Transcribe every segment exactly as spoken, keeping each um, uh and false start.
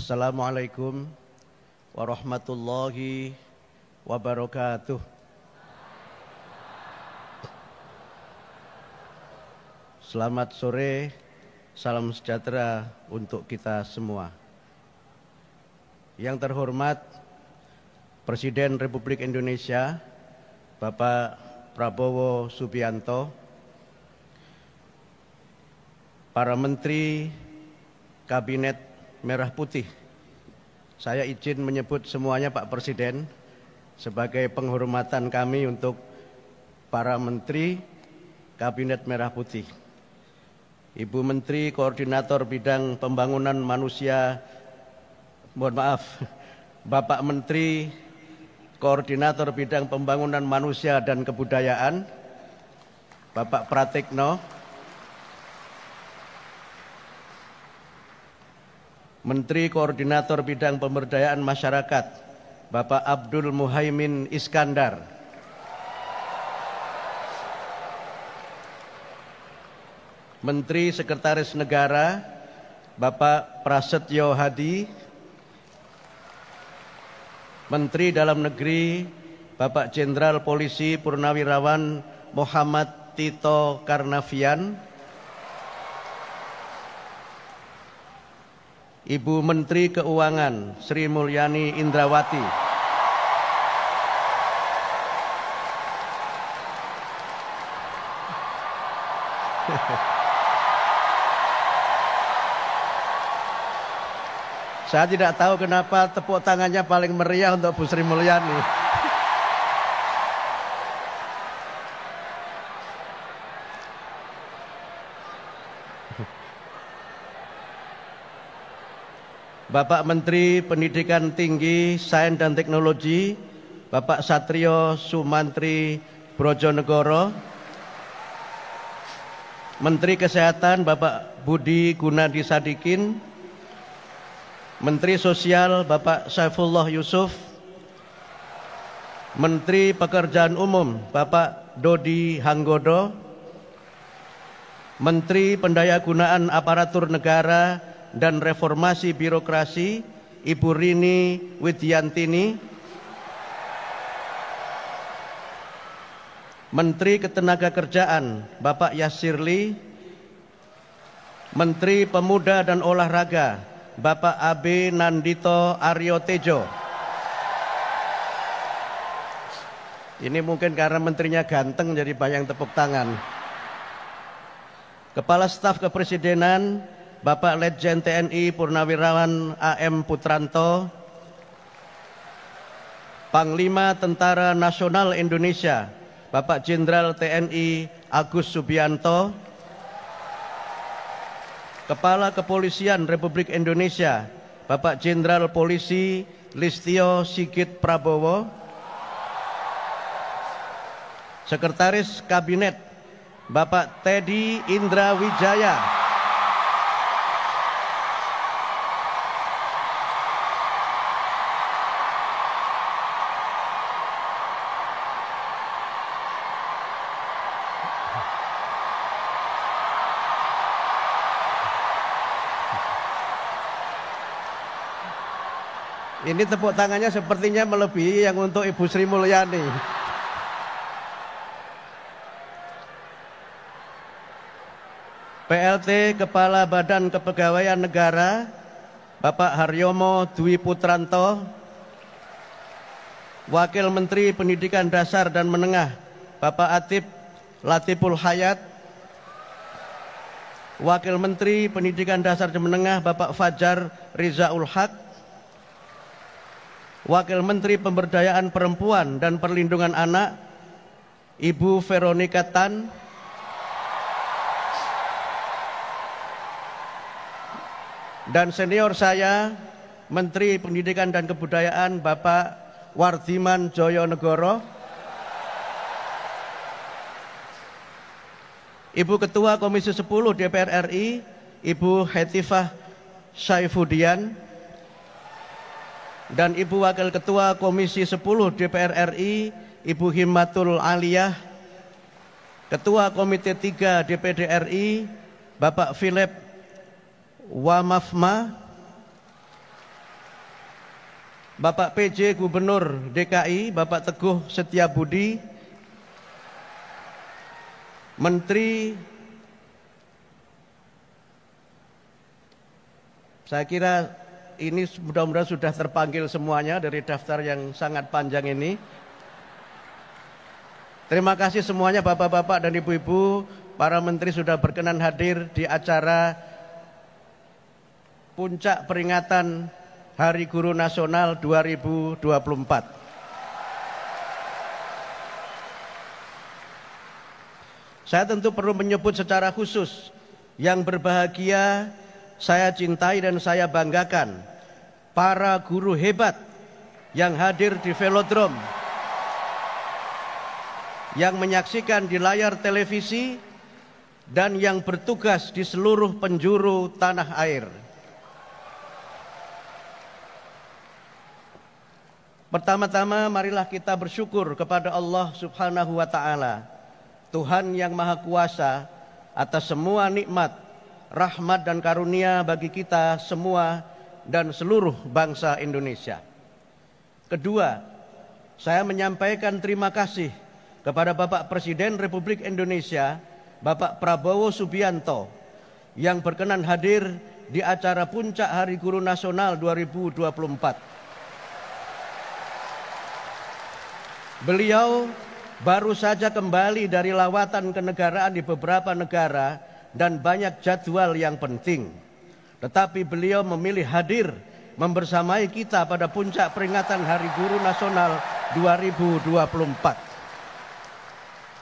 Assalamualaikum warahmatullahi wabarakatuh. Selamat sore, salam sejahtera untuk kita semua. Yang terhormat Presiden Republik Indonesia Bapak Prabowo Subianto, para Menteri Kabinet Merah Putih, saya izin menyebut semuanya Pak Presiden sebagai penghormatan kami untuk para Menteri Kabinet Merah Putih, Ibu Menteri Koordinator Bidang Pembangunan Manusia, mohon maaf, Bapak Menteri Koordinator Bidang Pembangunan Manusia dan Kebudayaan, Bapak Pratikno, Menteri Koordinator Bidang Pemberdayaan Masyarakat, Bapak Abdul Muhaimin Iskandar, Menteri Sekretaris Negara, Bapak Prasetyo Hadi, Menteri Dalam Negeri, Bapak Jenderal Polisi Purnawirawan Muhammad Tito Karnavian, Ibu Menteri Keuangan Sri Mulyani Indrawati, saya tidak tahu kenapa tepuk tangannya paling meriah untuk Bu Sri Mulyani. Bapak Menteri Pendidikan Tinggi, Sains dan Teknologi, Bapak Satrio Sumantri Brojonegoro, Menteri Kesehatan, Bapak Budi Gunadi Sadikin, Menteri Sosial, Bapak Saifullah Yusuf, Menteri Pekerjaan Umum, Bapak Dodi Hanggodo, Menteri Pendayagunaan Aparatur Negara dan Reformasi Birokrasi, Ibu Rini Widyantini, Menteri Ketenagakerjaan, Bapak Yasirli, Menteri Pemuda dan Olahraga, Bapak Abe Nandito Aryo Tejo. Ini mungkin karena menterinya ganteng jadi banyak tepuk tangan. Kepala Staf Kepresidenan, Bapak Letjen T N I Purnawirawan A M Putranto, Panglima Tentara Nasional Indonesia Bapak Jenderal T N I Agus Subiyanto, Kepala Kepolisian Republik Indonesia Bapak Jenderal Polisi Listyo Sigit Prabowo, Sekretaris Kabinet Bapak Teddy Indra Wijaya, ini tepuk tangannya sepertinya melebihi yang untuk Ibu Sri Mulyani. P L T Kepala Badan Kepegawaian Negara, Bapak Haryomo Dwi Putranto, Wakil Menteri Pendidikan Dasar dan Menengah, Bapak Atip Latipul Hayat, Wakil Menteri Pendidikan Dasar dan Menengah, Bapak Fajar Rizaul Haq, Wakil Menteri Pemberdayaan Perempuan dan Perlindungan Anak, Ibu Veronika Tan, dan senior saya, Menteri Pendidikan dan Kebudayaan, Bapak Wardiman Joyo Negoro, Ibu Ketua Komisi sepuluh D P R R I, Ibu Hetifah Saifuddien, dan Ibu Wakil Ketua Komisi sepuluh D P R R I, Ibu Himmatul Aliyah, Ketua Komite tiga D P D R I, Bapak Philip Wamafma, Bapak P J Gubernur D K I, Bapak Teguh Setiabudi, Menteri, saya kira ini mudah-mudahan sudah terpanggil semuanya dari daftar yang sangat panjang ini. Terima kasih semuanya Bapak-Bapak dan Ibu-Ibu, para Menteri sudah berkenan hadir di acara Puncak Peringatan Hari Guru Nasional dua ribu dua puluh empat. Saya tentu perlu menyebut secara khusus yang berbahagia saya cintai dan saya banggakan para guru hebat yang hadir di velodrome, yang menyaksikan di layar televisi, dan yang bertugas di seluruh penjuru tanah air. Pertama-tama marilah kita bersyukur kepada Allah Subhanahu wa Ta'ala, Tuhan yang Maha Kuasa, atas semua nikmat, rahmat dan karunia bagi kita semua dan seluruh bangsa Indonesia. Kedua, saya menyampaikan terima kasih kepada Bapak Presiden Republik Indonesia Bapak Prabowo Subianto yang berkenan hadir di acara Puncak Hari Guru Nasional dua ribu dua puluh empat. Beliau baru saja kembali dari lawatan kenegaraan di beberapa negara dan banyak jadwal yang penting. Tetapi beliau memilih hadir membersamai kita pada Puncak Peringatan Hari Guru Nasional dua ribu dua puluh empat.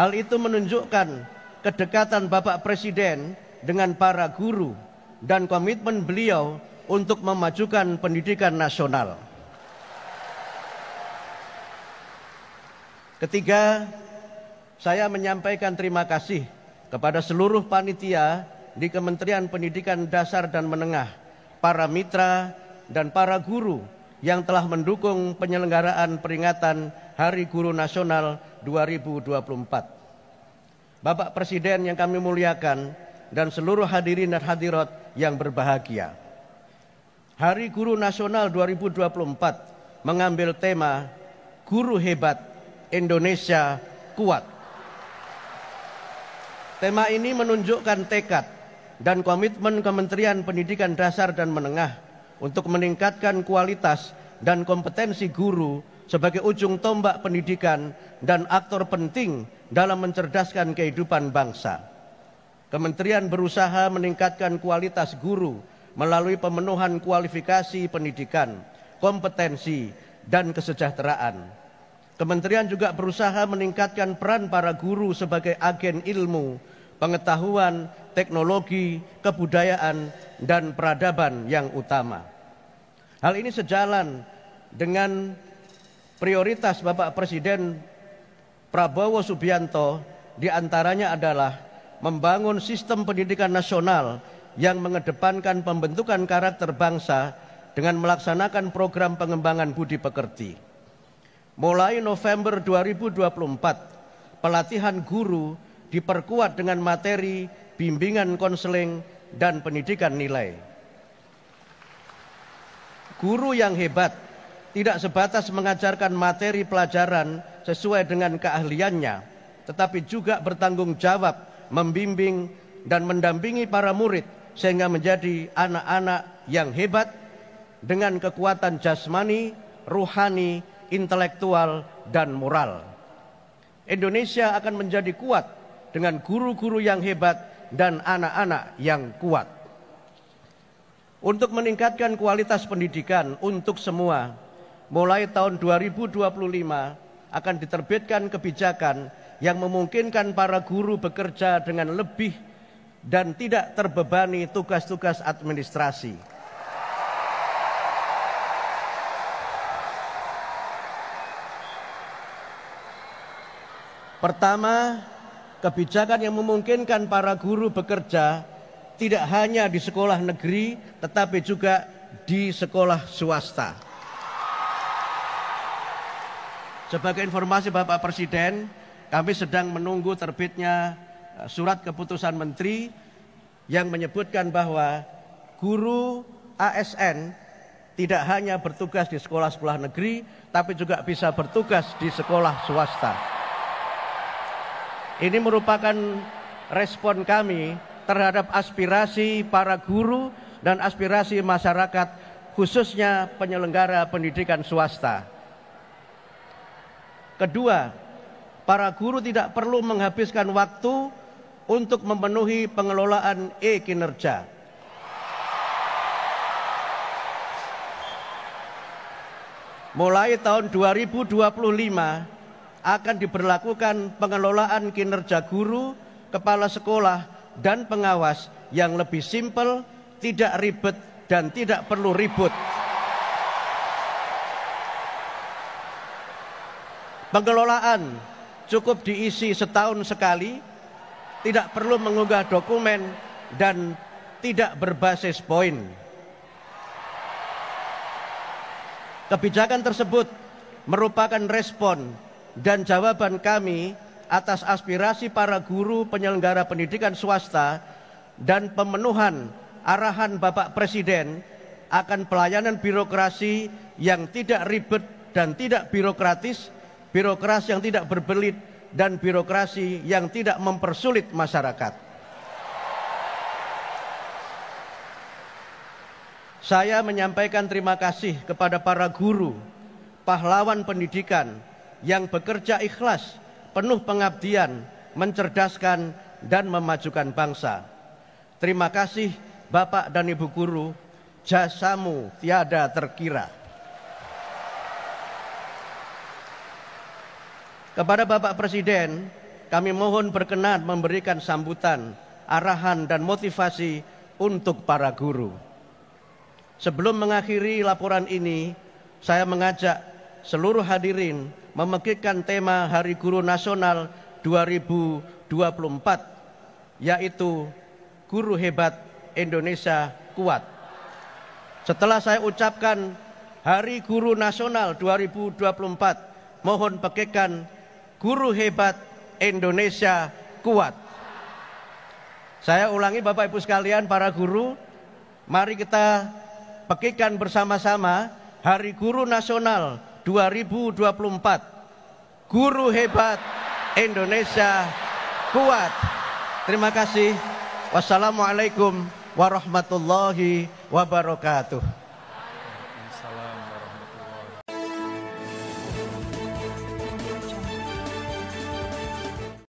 Hal itu menunjukkan kedekatan Bapak Presiden dengan para guru dan komitmen beliau untuk memajukan pendidikan nasional. Ketiga, saya menyampaikan terima kasih kepada seluruh panitia di Kementerian Pendidikan Dasar dan Menengah, para mitra dan para guru yang telah mendukung penyelenggaraan peringatan Hari Guru Nasional dua ribu dua puluh empat. Bapak Presiden yang kami muliakan dan seluruh hadirin dan hadirat yang berbahagia. Hari Guru Nasional dua ribu dua puluh empat mengambil tema Guru Hebat Indonesia Kuat. Tema ini menunjukkan tekad dan komitmen Kementerian Pendidikan Dasar dan Menengah untuk meningkatkan kualitas dan kompetensi guru sebagai ujung tombak pendidikan dan aktor penting dalam mencerdaskan kehidupan bangsa. Kementerian berusaha meningkatkan kualitas guru melalui pemenuhan kualifikasi pendidikan, kompetensi, dan kesejahteraan. Kementerian juga berusaha meningkatkan peran para guru sebagai agen ilmu, pengetahuan, teknologi, kebudayaan, dan peradaban yang utama. Hal ini sejalan dengan prioritas Bapak Presiden Prabowo Subianto, diantaranya adalah membangun sistem pendidikan nasional yang mengedepankan pembentukan karakter bangsa dengan melaksanakan program pengembangan budi pekerti. Mulai November dua ribu dua puluh empat, pelatihan guru diperkuat dengan materi, bimbingan konseling, dan pendidikan nilai. Guru yang hebat tidak sebatas mengajarkan materi pelajaran sesuai dengan keahliannya, tetapi juga bertanggung jawab membimbing dan mendampingi para murid sehingga menjadi anak-anak yang hebat dengan kekuatan jasmani, ruhani, intelektual, dan moral. Indonesia akan menjadi kuat dengan guru-guru yang hebat dan anak-anak yang kuat. Untuk meningkatkan kualitas pendidikan untuk semua, mulai tahun dua ribu dua puluh lima akan diterbitkan kebijakan yang memungkinkan para guru bekerja dengan lebih dan tidak terbebani tugas-tugas administrasi. Pertama, kebijakan yang memungkinkan para guru bekerja tidak hanya di sekolah negeri, tetapi juga di sekolah swasta. Sebagai informasi Bapak Presiden, kami sedang menunggu terbitnya surat keputusan Menteri yang menyebutkan bahwa guru A S N tidak hanya bertugas di sekolah-sekolah negeri, tapi juga bisa bertugas di sekolah swasta. Ini merupakan respon kami terhadap aspirasi para guru dan aspirasi masyarakat, khususnya penyelenggara pendidikan swasta. Kedua, para guru tidak perlu menghabiskan waktu untuk memenuhi pengelolaan e-kinerja. Mulai tahun dua ribu dua puluh lima akan diberlakukan pengelolaan kinerja guru, kepala sekolah, dan pengawas yang lebih simpel, tidak ribet, dan tidak perlu ribut. Pengelolaan cukup diisi setahun sekali, tidak perlu mengunggah dokumen, dan tidak berbasis poin. Kebijakan tersebut merupakan respon dan jawaban kami atas aspirasi para guru penyelenggara pendidikan swasta dan pemenuhan arahan Bapak Presiden akan pelayanan birokrasi yang tidak ribet dan tidak birokratis, birokrasi yang tidak berbelit, dan birokrasi yang tidak mempersulit masyarakat. Saya menyampaikan terima kasih kepada para guru, pahlawan pendidikan yang bekerja ikhlas, penuh pengabdian, mencerdaskan, dan memajukan bangsa. Terima kasih Bapak dan Ibu Guru, jasamu tiada terkira. Kepada Bapak Presiden, kami mohon berkenan memberikan sambutan, arahan, dan motivasi untuk para guru. Sebelum mengakhiri laporan ini, saya mengajak seluruh hadirin memikirkan tema Hari Guru Nasional dua ribu dua puluh empat, yaitu Guru Hebat Indonesia Kuat. Setelah saya ucapkan Hari Guru Nasional dua ribu dua puluh empat, mohon pikirkan Guru Hebat Indonesia Kuat. Saya ulangi Bapak Ibu sekalian para guru, mari kita pekikan bersama-sama Hari Guru Nasional dua ribu dua puluh empat. Guru Hebat Indonesia Kuat. Terima kasih. Wassalamualaikum warahmatullahi wabarakatuh.